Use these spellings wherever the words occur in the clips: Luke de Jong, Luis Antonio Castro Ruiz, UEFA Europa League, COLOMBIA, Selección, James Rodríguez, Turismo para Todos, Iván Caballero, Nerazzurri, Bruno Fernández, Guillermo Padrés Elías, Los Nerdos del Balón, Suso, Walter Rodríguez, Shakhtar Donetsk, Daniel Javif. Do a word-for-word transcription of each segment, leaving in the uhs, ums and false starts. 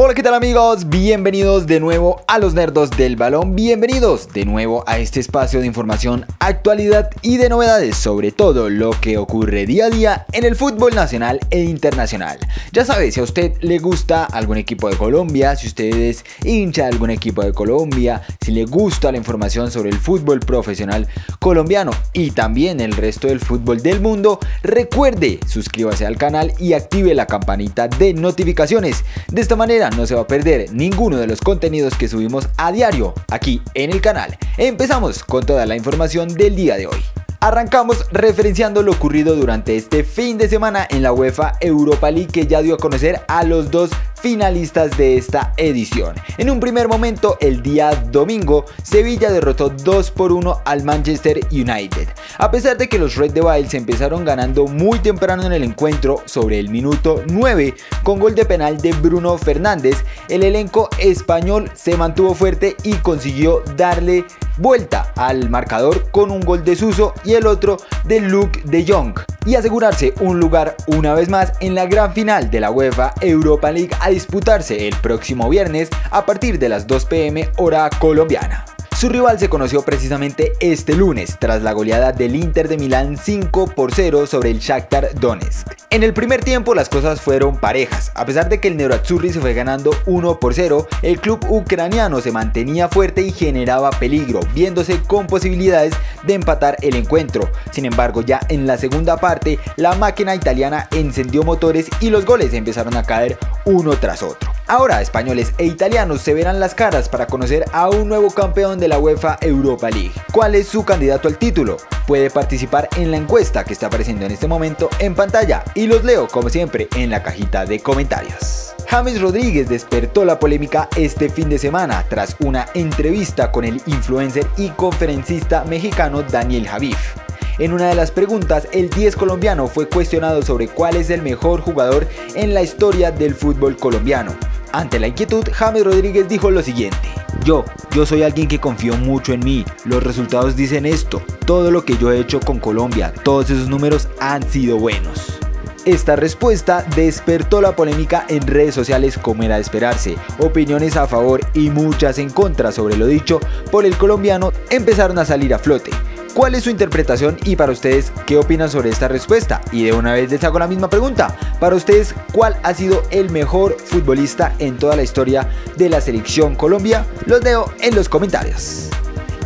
Hola, ¿qué tal amigos? Bienvenidos de nuevo a Los Nerdos del Balón. Bienvenidos de nuevo a este espacio de información, actualidad y de novedades sobre todo lo que ocurre día a día en el fútbol nacional e internacional. Ya sabes, si a usted le gusta algún equipo de Colombia, si usted es hincha de algún equipo de Colombia, si le gusta la información sobre el fútbol profesional colombiano y también el resto del fútbol del mundo, recuerde, suscríbase al canal y active la campanita de notificaciones. De esta manera no se va a perder ninguno de los contenidos que subimos a diario aquí en el canal. Empezamos con toda la información del día de hoy. Arrancamos referenciando lo ocurrido durante este fin de semana en la UEFA Europa League, que ya dio a conocer a los dos finalistas de esta edición. En un primer momento, el día domingo, Sevilla derrotó dos por uno al Manchester United. A pesar de que los Red Devils empezaron ganando muy temprano en el encuentro, sobre el minuto nueve, con gol de penal de Bruno Fernández, el elenco español se mantuvo fuerte y consiguió darle vuelta al marcador con un gol de Suso y el otro de Luke de Jong, y asegurarse un lugar una vez más en la gran final de la UEFA Europa League, a disputarse el próximo viernes a partir de las dos pm hora colombiana. Su rival se conoció precisamente este lunes tras la goleada del Inter de Milán cinco por cero sobre el Shakhtar Donetsk. En el primer tiempo las cosas fueron parejas. A pesar de que el Nerazzurri se fue ganando uno por cero, el club ucraniano se mantenía fuerte y generaba peligro, viéndose con posibilidades de empatar el encuentro. Sin embargo, ya en la segunda parte, la máquina italiana encendió motores y los goles empezaron a caer uno tras otro. Ahora, españoles e italianos se verán las caras para conocer a un nuevo campeón de la UEFA Europa League. ¿Cuál es su candidato al título? Puede participar en la encuesta que está apareciendo en este momento en pantalla y los leo como siempre en la cajita de comentarios. James Rodríguez despertó la polémica este fin de semana tras una entrevista con el influencer y conferencista mexicano Daniel Javif. En una de las preguntas, el diez colombiano fue cuestionado sobre cuál es el mejor jugador en la historia del fútbol colombiano. Ante la inquietud, James Rodríguez dijo lo siguiente: Yo, yo soy alguien que confío mucho en mí, los resultados dicen esto, todo lo que yo he hecho con Colombia, todos esos números han sido buenos. Esta respuesta despertó la polémica en redes sociales, como era de esperarse. Opiniones a favor y muchas en contra sobre lo dicho por el colombiano empezaron a salir a flote. ¿Cuál es su interpretación y para ustedes qué opinan sobre esta respuesta? Y de una vez les hago la misma pregunta. Para ustedes, ¿cuál ha sido el mejor futbolista en toda la historia de la selección Colombia? Los dejo en los comentarios.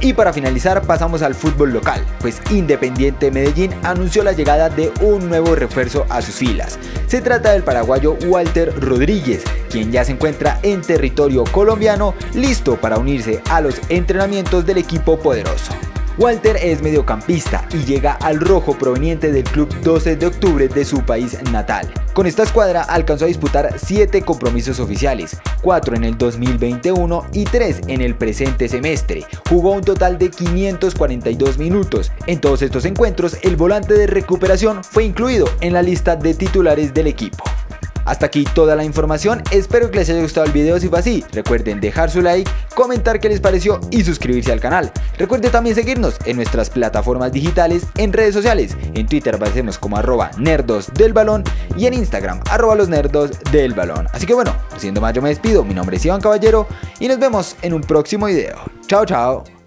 Y para finalizar pasamos al fútbol local, pues Independiente Medellín anunció la llegada de un nuevo refuerzo a sus filas. Se trata del paraguayo Walter Rodríguez, quien ya se encuentra en territorio colombiano, listo para unirse a los entrenamientos del equipo poderoso. Walter es mediocampista y llega al rojo proveniente del club doce de octubre de su país natal. Con esta escuadra alcanzó a disputar siete compromisos oficiales, cuatro en el dos mil veintiuno y tres en el presente semestre. Jugó un total de quinientos cuarenta y dos minutos. En todos estos encuentros, el volante de recuperación fue incluido en la lista de titulares del equipo. Hasta aquí toda la información, espero que les haya gustado el video. Si fue así, recuerden dejar su like, comentar qué les pareció y suscribirse al canal. Recuerden también seguirnos en nuestras plataformas digitales, en redes sociales. En Twitter aparecemos como arroba nerdos del balón y en Instagram arroba los nerdos del balón. Así que bueno, siendo más yo me despido, mi nombre es Iván Caballero y nos vemos en un próximo video. Chao, chao.